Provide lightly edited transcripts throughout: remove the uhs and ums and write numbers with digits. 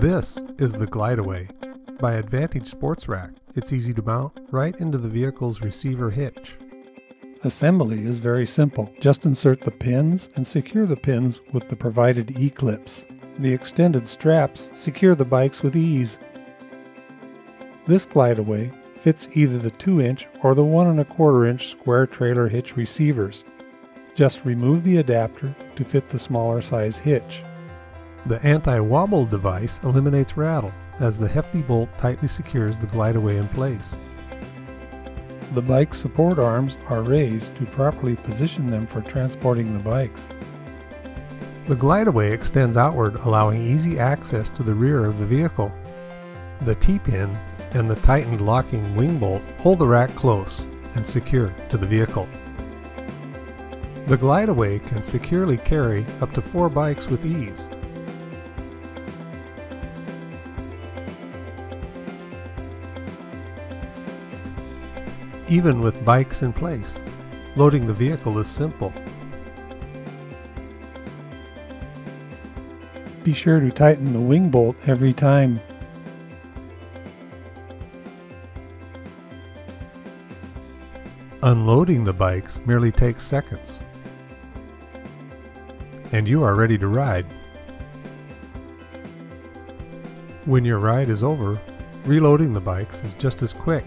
This is the GlideAway by Advantage SportsRack. It's easy to mount right into the vehicle's receiver hitch. Assembly is very simple. Just insert the pins and secure the pins with the provided E-clips. The extended straps secure the bikes with ease. This GlideAway fits either the 2-inch or the 1 1/4-inch square trailer hitch receivers. Just remove the adapter to fit the smaller size hitch. The anti-wobble device eliminates rattle, as the hefty bolt tightly secures the GlideAway in place. The bike support arms are raised to properly position them for transporting the bikes. The GlideAway extends outward, allowing easy access to the rear of the vehicle. The T-pin and the tightened locking wing bolt hold the rack close and secure to the vehicle. The GlideAway can securely carry up to 4 bikes with ease. Even with bikes in place, loading the vehicle is simple. Be sure to tighten the wing bolt every time. Unloading the bikes merely takes seconds, and you are ready to ride. When your ride is over, reloading the bikes is just as quick.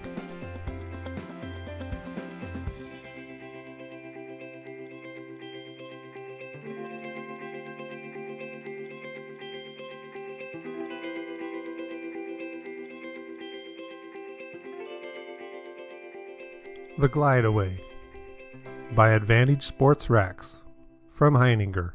The GlideAway by Advantage SportsRack from Heininger.